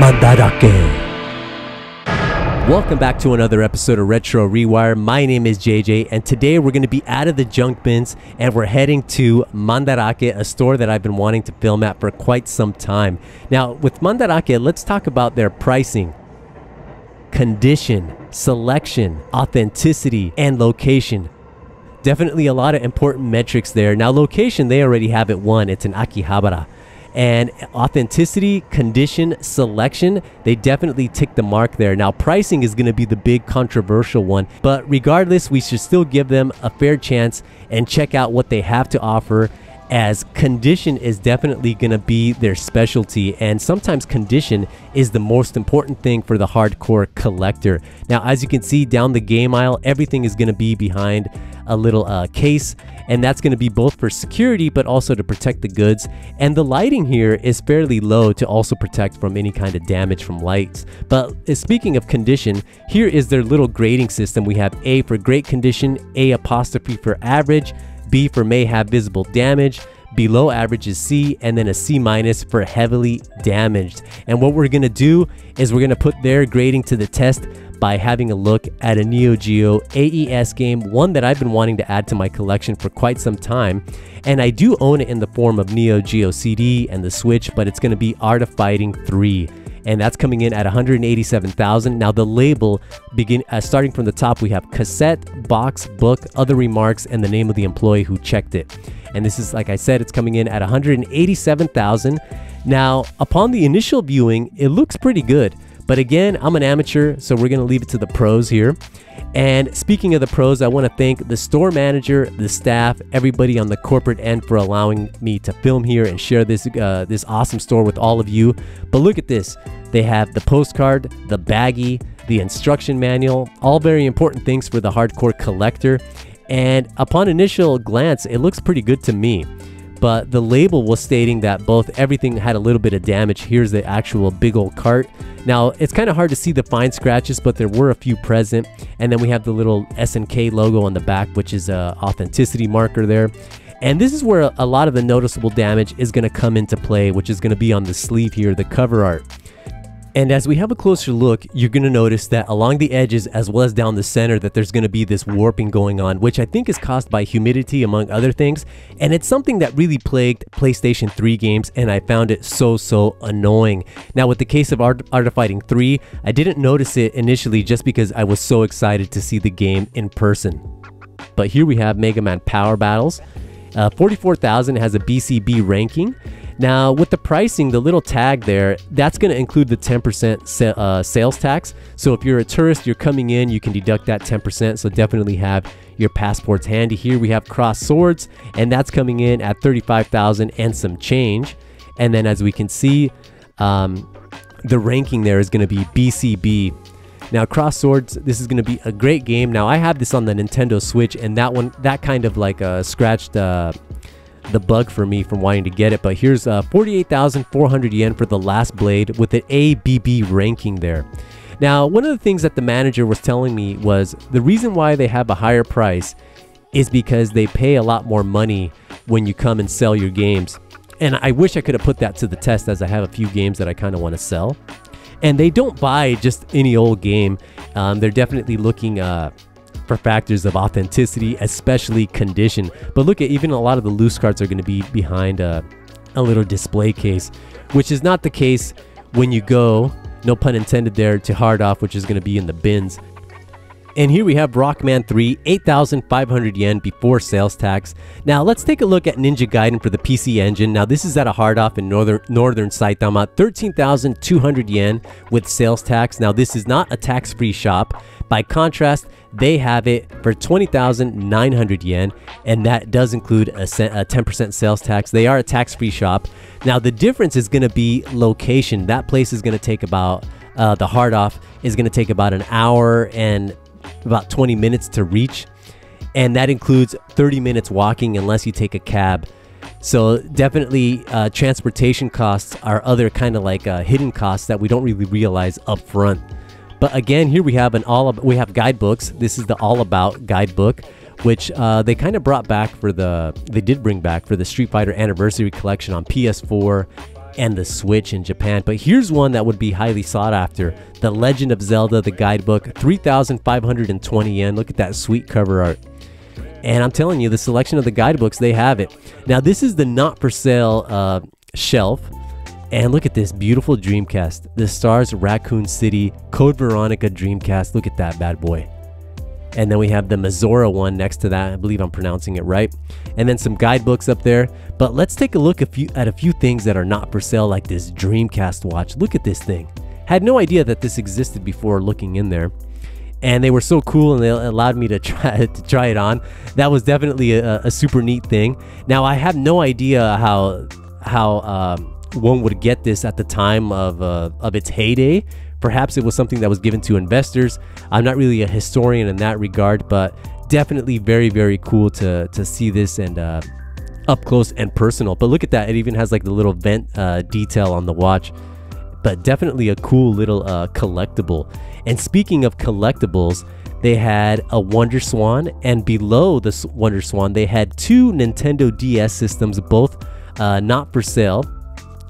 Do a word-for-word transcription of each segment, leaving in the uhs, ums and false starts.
Mandarake. Welcome back to another episode of Retro Rewire. My name is J J, and today we're going to be out of the junk bins and we're heading to Mandarake, a store that I've been wanting to film at for quite some time. Now, with Mandarake, let's talk about their pricing, condition, selection, authenticity, and location. Definitely a lot of important metrics there. Now, location, they already have it won. It's in Akihabara. And authenticity, condition, selection, they definitely tick the mark there. Now, pricing is going to be the big controversial one, but regardless, we should still give them a fair chance and check out what they have to offer, as condition is definitely going to be their specialty, and sometimes condition is the most important thing for the hardcore collector. Now, as you can see down the game aisle, everything is going to be behind a little uh, case, and that's going to be both for security but also to protect the goods. And the lighting here is fairly low to also protect from any kind of damage from lights. But speaking of condition, here is their little grading system. We have A for great condition, A apostrophe for average, B for may have visible damage, below average is C, and then a C minus for heavily damaged. And what we're going to do is we're going to put their grading to the test by having a look at a Neo Geo A E S game, one that I've been wanting to add to my collection for quite some time. And I do own it in the form of Neo Geo C D and the Switch, but it's going to be Art of Fighting three. And that's coming in at one hundred eighty-seven thousand dollars. Now the label, begin uh, starting from the top, we have cassette, box, book, other remarks, and the name of the employee who checked it. And this is, like I said, it's coming in at one hundred eighty-seven thousand dollars. Now, upon the initial viewing, it looks pretty good. But again, I'm an amateur, so we're gonna leave it to the pros here. And speaking of the pros, I wanna thank the store manager, the staff, everybody on the corporate end for allowing me to film here and share this, uh, this awesome store with all of you. But look at this. They have the postcard, the baggie, the instruction manual, all very important things for the hardcore collector. And upon initial glance, it looks pretty good to me. But the label was stating that both everything had a little bit of damage. Here's the actual big old cart. Now, it's kind of hard to see the fine scratches, but there were a few present. And then we have the little S N K logo on the back, which is an authenticity marker there. And this is where a lot of the noticeable damage is going to come into play, which is going to be on the sleeve here, the cover art. And as we have a closer look, you're going to notice that along the edges as well as down the center that there's going to be this warping going on, which I think is caused by humidity among other things. And it's something that really plagued PlayStation three games, and I found it so, so annoying. Now, with the case of Art of Fighting three, I didn't notice it initially just because I was so excited to see the game in person. But here we have Mega Man Power Battles. Uh, forty-four thousand has a B C B ranking. Now, with the pricing, the little tag there, that's going to include the ten percent sa uh, sales tax. So if you're a tourist, you're coming in, you can deduct that ten percent. So definitely have your passports handy. Here we have Cross Swords, and that's coming in at thirty-five thousand and some change. And then as we can see, um, the ranking there is going to be B C B. Now, Cross Swords, this is going to be a great game. Now, I have this on the Nintendo Switch, and that one, that kind of like uh, scratched uh, the bug for me from wanting to get it. But here's uh, forty-eight thousand four hundred yen for The Last Blade with an A B B ranking there. Now, one of the things that the manager was telling me was the reason why they have a higher price is because they pay a lot more money when you come and sell your games. And I wish I could have put that to the test, as I have a few games that I kind of want to sell. And they don't buy just any old game. Um, they're definitely looking uh, for factors of authenticity, especially condition. But look at, even a lot of the loose cards are going to be behind a, a little display case, which is not the case when you go, no pun intended there, to Hard Off, which is going to be in the bins. And here we have Rockman three, eight thousand five hundred yen before sales tax. Now let's take a look at Ninja Gaiden for the P C Engine. Now this is at a Hard Off in northern, northern Saitama, thirteen thousand two hundred yen with sales tax. Now this is not a tax-free shop. By contrast, they have it for twenty thousand nine hundred yen, and that does include a ten percent sales tax. They are a tax-free shop. Now the difference is going to be location. That place is going to take about, uh, the Hard Off is going to take about an hour and about twenty minutes to reach, and that includes thirty minutes walking unless you take a cab. So definitely uh, transportation costs are other kind of like uh, hidden costs that we don't really realize up front. But again, here we have an all about, we have guidebooks. This is the all about guidebook, which uh, they kind of brought back for the they did bring back for the Street Fighter Anniversary Collection on P S four and the Switch in Japan, but here's one that would be highly sought after. The Legend of Zelda, the guidebook, three thousand five hundred twenty yen. Look at that sweet cover art. And I'm telling you, the selection of the guidebooks, they have it. Now, this is the not for sale uh, shelf. And look at this beautiful Dreamcast. The Stars Raccoon City Code Veronica Dreamcast. Look at that bad boy. And then we have the Mazora one next to that. I believe I'm pronouncing it right. And then some guidebooks up there. But let's take a look a few, at a few things that are not for sale, like this Dreamcast watch. Look at this thing. Had no idea that this existed before looking in there. And they were so cool, and they allowed me to try, to try it on. That was definitely a, a super neat thing. Now, I have no idea how, how um, one would get this at the time of, uh, of its heyday. Perhaps it was something that was given to investors. I'm not really a historian in that regard, but definitely very, very cool to, to see this and uh, up close and personal. But look at that. It even has like the little vent uh, detail on the watch. But definitely a cool little uh, collectible. And speaking of collectibles, they had a WonderSwan, and below the WonderSwan, they had two Nintendo D S systems, both uh, not for sale.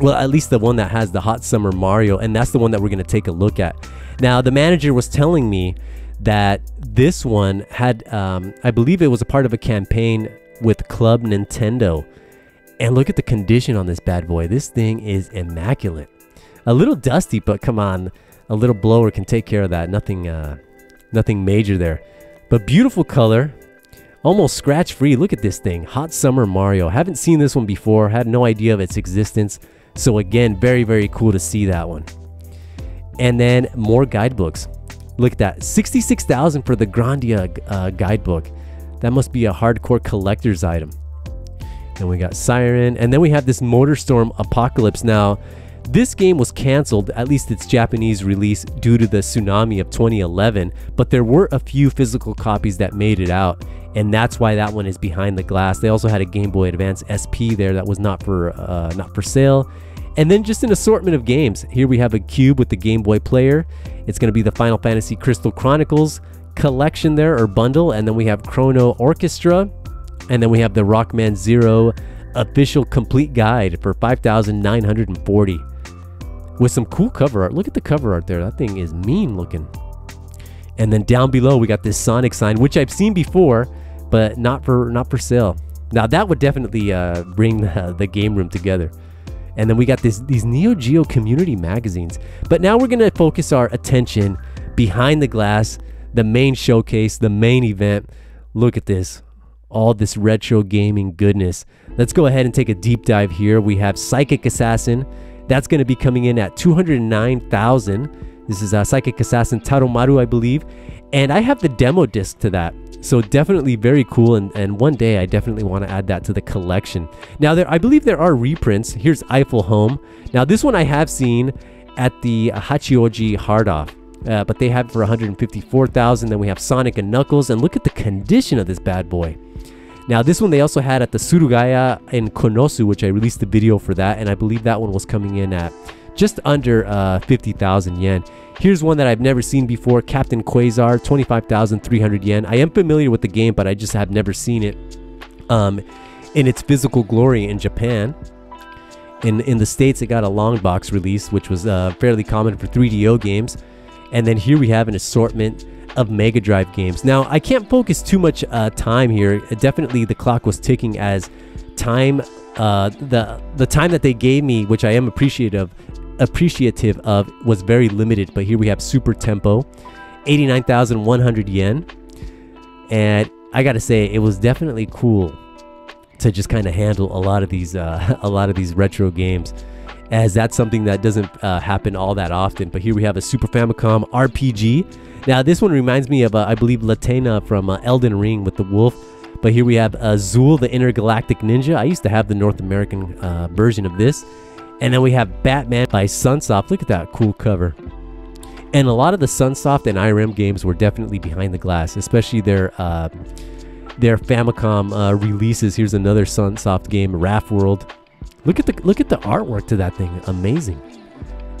Well, at least the one that has the Hot Summer Mario, and that's the one that we're going to take a look at. Now, the manager was telling me that this one had, um, I believe it was a part of a campaign with Club Nintendo. And look at the condition on this bad boy. This thing is immaculate. A little dusty, but come on, a little blower can take care of that. Nothing, uh, nothing major there. But beautiful color, almost scratch-free. Look at this thing, Hot Summer Mario. Haven't seen this one before. Had no idea of its existence. So again, very, very cool to see that one. And then more guidebooks. Look at that, sixty-six thousand for the Grandia uh, guidebook. That must be a hardcore collector's item. Then we got Siren, and then we have this Motorstorm Apocalypse now. This game was canceled, at least its Japanese release, due to the tsunami of twenty eleven, but there were a few physical copies that made it out, and that's why that one is behind the glass. They also had a Game Boy Advance S P there that was not for, uh, not for sale. And then just an assortment of games. Here we have a cube with the Game Boy Player. It's going to be the Final Fantasy Crystal Chronicles collection there, or bundle, and then we have Chrono Orchestra, and then we have the Rockman Zero Official Complete Guide for five thousand nine hundred forty. With some cool cover art. Look at the cover art there. That thing is mean looking. And then down below we got this Sonic sign, which I've seen before, but not for not for sale. Now that would definitely uh, bring the, the game room together. And then we got this these Neo Geo community magazines. But now we're gonna focus our attention behind the glass, the main showcase, the main event. Look at this. All this retro gaming goodness. Let's go ahead and take a deep dive here. We have Psychic Assassin. That's going to be coming in at two hundred nine thousand. This is a Psychic Assassin Taromaru, I believe. And I have the demo disc to that. So definitely very cool. And, and one day I definitely want to add that to the collection. Now, there, I believe there are reprints. Here's Eiffel Home. Now, this one I have seen at the Hachioji Hard Off. Uh, but they have for one hundred fifty-four thousand. Then we have Sonic and Knuckles. And look at the condition of this bad boy. Now, this one they also had at the Surugaya in Konosu, which I released the video for that, and I believe that one was coming in at just under uh, fifty thousand yen. Here's one that I've never seen before, Captain Quasar, twenty-five thousand three hundred yen. I am familiar with the game, but I just have never seen it um, in its physical glory in Japan. In, in the States, it got a long box release, which was uh, fairly common for three D O games. And then here we have an assortment of Mega Drive games. Now, I can't focus too much uh, time here. Definitely the clock was ticking as time, uh, the the time that they gave me, which I am appreciative appreciative of, was very limited. But here we have Super Tempo, eighty-nine thousand one hundred yen. And I gotta say, it was definitely cool to just kind of handle a lot of these uh, a lot of these retro games, as that's something that doesn't uh, happen all that often. But here we have a Super Famicom R P G. Now this one reminds me of, uh, I believe, Latena from uh, Elden Ring with the wolf. But here we have uh, Zool, the Intergalactic Ninja. I used to have the North American uh, version of this. And then we have Batman by Sunsoft. Look at that cool cover. And a lot of the Sunsoft and I R M games were definitely behind the glass, especially their uh, their Famicom uh, releases. Here's another Sunsoft game, Raph World. Look at the look at the artwork to that thing. Amazing.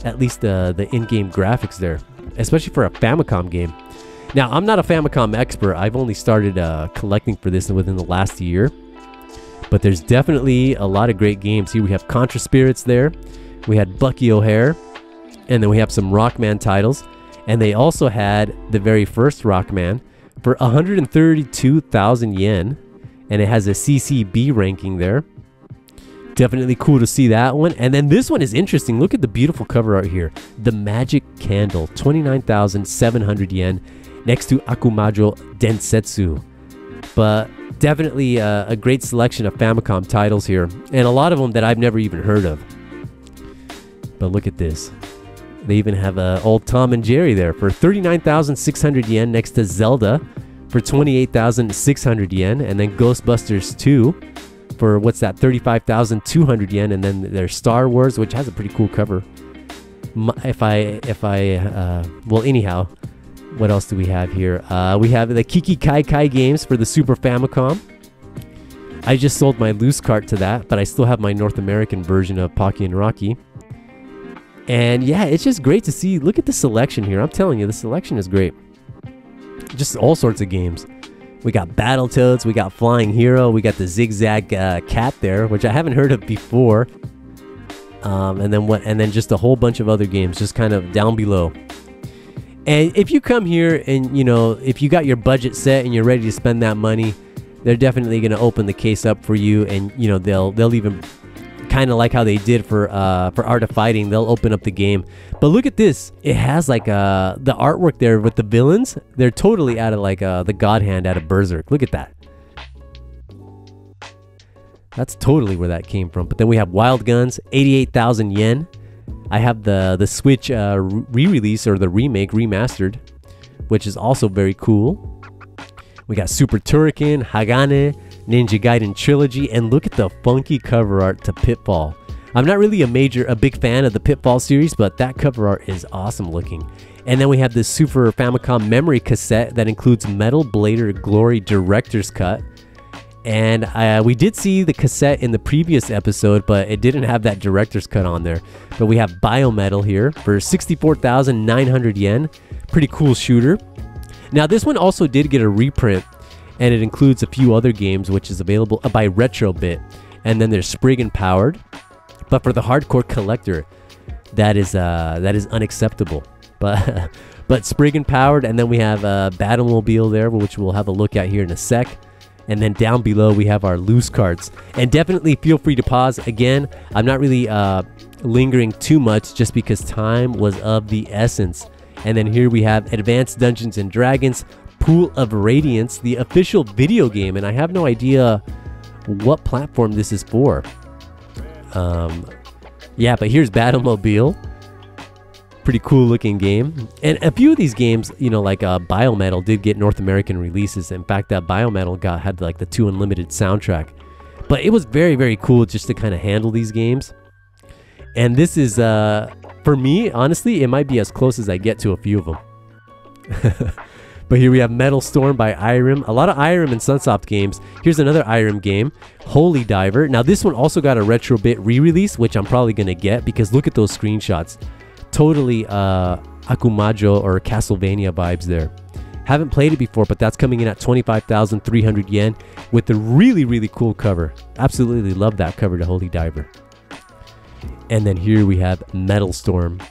At least the the in-game graphics there, especially for a Famicom game. Now, I'm not a Famicom expert. I've only started uh, collecting for this within the last year. But there's definitely a lot of great games. Here we have Contra Spirits there. we had Bucky O'Hare, and then we have some Rockman titles, and they also had the very first Rockman for one hundred thirty-two thousand yen, and it has a C C B ranking there. Definitely cool to see that one. And then this one is interesting. Look at the beautiful cover art here. The Magic Candle, twenty-nine thousand seven hundred yen, next to Akumajo Densetsu. But definitely uh, a great selection of Famicom titles here, and a lot of them that I've never even heard of. But look at this. They even have uh, old Tom and Jerry there for thirty-nine thousand six hundred yen, next to Zelda for twenty-eight thousand six hundred yen, and then Ghostbusters two for, what's that, thirty-five thousand two hundred yen, and then there's Star Wars, which has a pretty cool cover. If I, if I, uh, well, anyhow, what else do we have here? Uh, we have the Kiki Kai Kai games for the Super Famicom. I just sold my loose cart to that, but I still have my North American version of Pocky and Rocky. And yeah, it's just great to see. Look at the selection here. I'm telling you, the selection is great. Just all sorts of games. We got Battletoads, we got Flying Hero, we got the Zigzag uh, Cat there, which I haven't heard of before. Um, and then what? And then just a whole bunch of other games, just kind of down below. And if you come here and, you know, if you got your budget set and you're ready to spend that money, they're definitely going to open the case up for you. And, you know, they'll they'll even, kind of like how they did for uh, for Art of Fighting, they'll open up the game. But look at this. It has like uh, the artwork there with the villains. They're totally out of like uh, the God Hand out of Berserk. Look at that. That's totally where that came from. But then we have Wild Guns, eighty-eight thousand yen. I have the, the Switch uh, re-release or the remake, remastered, which is also very cool. We got Super Turrican, Hagane, Ninja Gaiden Trilogy, and look at the funky cover art to Pitfall. I'm not really a major, a big fan of the Pitfall series, but that cover art is awesome looking. And then we have this Super Famicom memory cassette that includes Metal Blader Glory Director's Cut. And uh, we did see the cassette in the previous episode, but it didn't have that director's cut on there. But we have Biometal here for sixty-four thousand nine hundred yen. Pretty cool shooter. Now this one also did get a reprint, and it includes a few other games, which is available by Retrobit. And then there's Sprig and Powered. But for the hardcore collector, that is uh, that is unacceptable. But but Sprig and Powered, and then we have uh, Battlemobile there, which we'll have a look at here in a sec. And then down below we have our loose carts. And definitely feel free to pause. Again, I'm not really uh, lingering too much just because time was of the essence. And then here we have Advanced Dungeons and Dragons Pool of Radiance, the official video game. And I have no idea what platform this is for. Um, yeah, but here's Battlemobile. Pretty cool looking game. And a few of these games, you know, like uh, Biometal did get North American releases. In fact, that Biometal got had like the two Unlimited soundtrack. But it was very, very cool just to kind of handle these games. And this is, uh, for me, honestly, it might be as close as I get to a few of them. But here we have Metal Storm by Irem. A lot of Irem and Sunsoft games. Here's another Irem game, Holy Diver. Now this one also got a Retrobit re-release, which I'm probably going to get because look at those screenshots. Totally uh, Akumajo or Castlevania vibes there. Haven't played it before, but that's coming in at twenty-five thousand three hundred yen with a really, really cool cover. Absolutely love that cover to Holy Diver. And then here we have Metal Storm.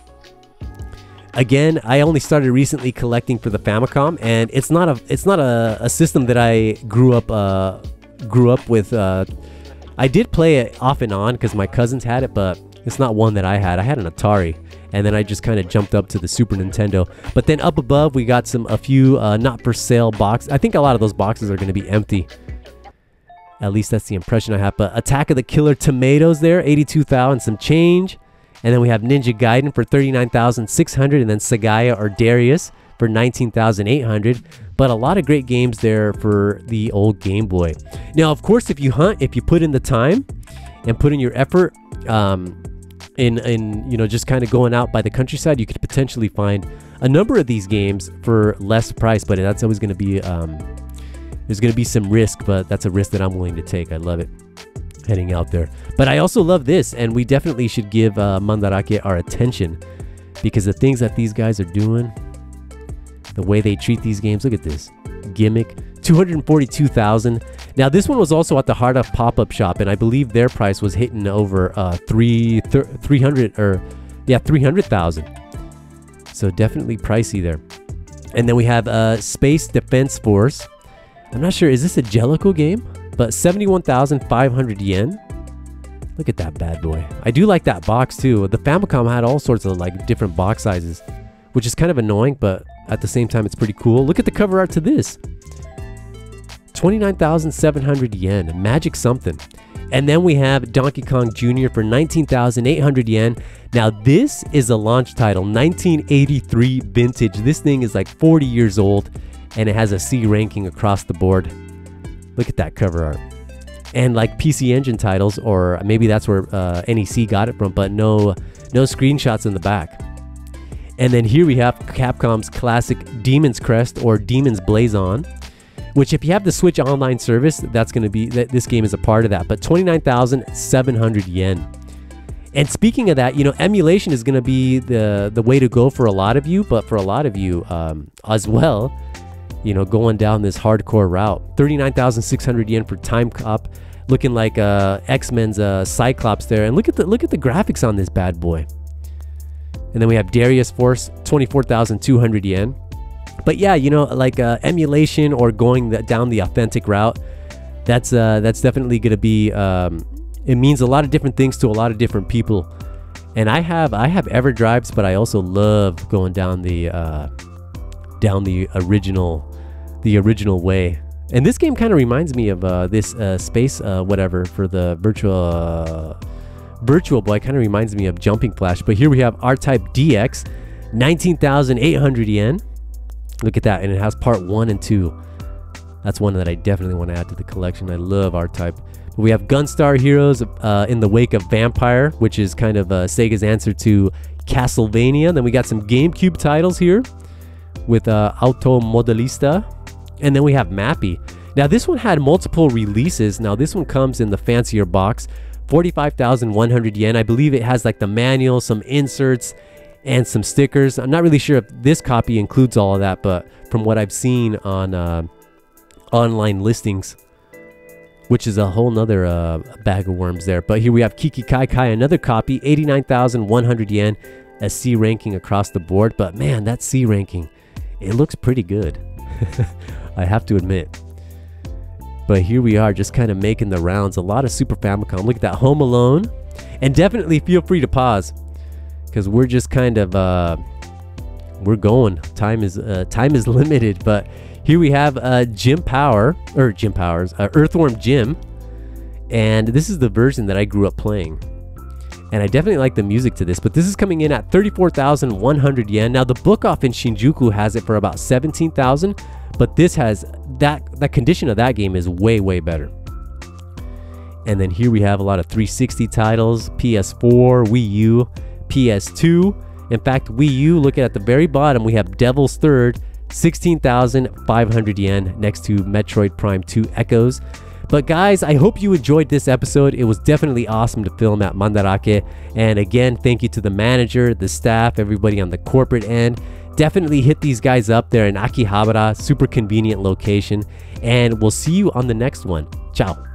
Again, I only started recently collecting for the Famicom, and it's not a it's not a, a system that I grew up uh, grew up with. Uh, I did play it off and on because my cousins had it, but it's not one that I had. I had an Atari, and then I just kind of jumped up to the Super Nintendo. But then up above, we got some a few uh, not for sale boxes. I think a lot of those boxes are going to be empty. At least that's the impression I have. But Attack of the Killer Tomatoes there, eighty-two thousand and some change. And then we have Ninja Gaiden for thirty-nine thousand six hundred, and then Sagaya or Darius for nineteen thousand eight hundred. But a lot of great games there for the old Game Boy. Now, of course, if you hunt, if you put in the time and put in your effort, um, in in you know just kind of going out by the countryside, you could potentially find a number of these games for less price. But that's always going to be um, there's going to be some risk, but that's a risk that I'm willing to take. I love it. Heading out there. But I also love this, and we definitely should give uh, Mandarake our attention, because the things that these guys are doing, the way they treat these games, look at this. Gimmick, two hundred forty-two thousand. Now, this one was also at the Hard Off pop-up shop, and I believe their price was hitting over uh, three, th three hundred, or yeah, three hundred thousand. So definitely pricey there. And then we have uh, Space Defense Force. I'm not sure, is this a Jellicle game? But seventy-one thousand five hundred yen. Look at that bad boy. I do like that box too. The Famicom had all sorts of like different box sizes, which is kind of annoying, but at the same time, it's pretty cool. Look at the cover art to this. twenty-nine thousand seven hundred yen, magic something. And then we have Donkey Kong Junior for nineteen thousand eight hundred yen. Now this is a launch title, nineteen eighty-three vintage. This thing is like forty years old and it has a C ranking across the board. Look at that cover art. And like P C Engine titles, or maybe that's where uh, N E C got it from, but no, no screenshots in the back. And then here we have Capcom's classic Demon's Crest or Demon's Blazon, which if you have the Switch Online service, that's going to be, this game is a part of that, but twenty-nine thousand seven hundred yen. And speaking of that, you know, emulation is going to be the, the way to go for a lot of you, but for a lot of you um, as well, you know, going down this hardcore route. thirty-nine thousand six hundred yen for Time Cop, looking like uh, X-Men's uh, Cyclops there. And look at the look at the graphics on this bad boy. And then we have Darius Force, twenty-four thousand two hundred yen. But yeah, you know, like uh, emulation or going the, down the authentic route, that's uh, that's definitely going to be. Um, it means a lot of different things to a lot of different people. And I have I have EverDrives, but I also love going down the uh, down the original. The original way. And this game kind of reminds me of uh, this uh, space uh, whatever for the virtual uh, Virtual Boy. Kind of reminds me of Jumping Flash. But here we have R-Type D X, nineteen thousand eight hundred yen. Look at that, and it has part one and two. That's one that I definitely want to add to the collection. I love R-Type. But we have Gunstar Heroes uh, in the wake of Vampire, which is kind of uh, Sega's answer to Castlevania. Then we got some GameCube titles here with uh, Automodelista. And then we have Mappy. Now this one had multiple releases. Now this one comes in the fancier box, forty-five thousand one hundred yen. I believe it has like the manual, some inserts, and some stickers. I'm not really sure if this copy includes all of that, but from what I've seen on uh, online listings, which is a whole nother uh, bag of worms there. But here we have Kiki Kai Kai, another copy, eighty-nine thousand one hundred yen, a C ranking across the board. But man, that C ranking, it looks pretty good. I have to admit. But here we are, just kind of making the rounds. A lot of Super Famicom. Look at that, Home Alone. And definitely feel free to pause, because we're just kind of uh, we're going. Time is uh, time is limited. But here we have uh, Jim Power or Jim Powers, uh, Earthworm Jim, and this is the version that I grew up playing. And I definitely like the music to this, but this is coming in at thirty-four thousand one hundred yen. Now the book off in Shinjuku has it for about seventeen thousand, but this has that that condition of that game is way, way better. And then here we have a lot of three sixty titles, P S four, Wii U, P S two. In fact, Wii U, looking at the very bottom, we have Devil's Third, sixteen thousand five hundred yen, next to Metroid Prime two Echoes. But guys, I hope you enjoyed this episode. It was definitely awesome to film at Mandarake. And again, thank you to the manager, the staff, everybody on the corporate end. Definitely hit these guys up there in Akihabara, super convenient location. And we'll see you on the next one. Ciao.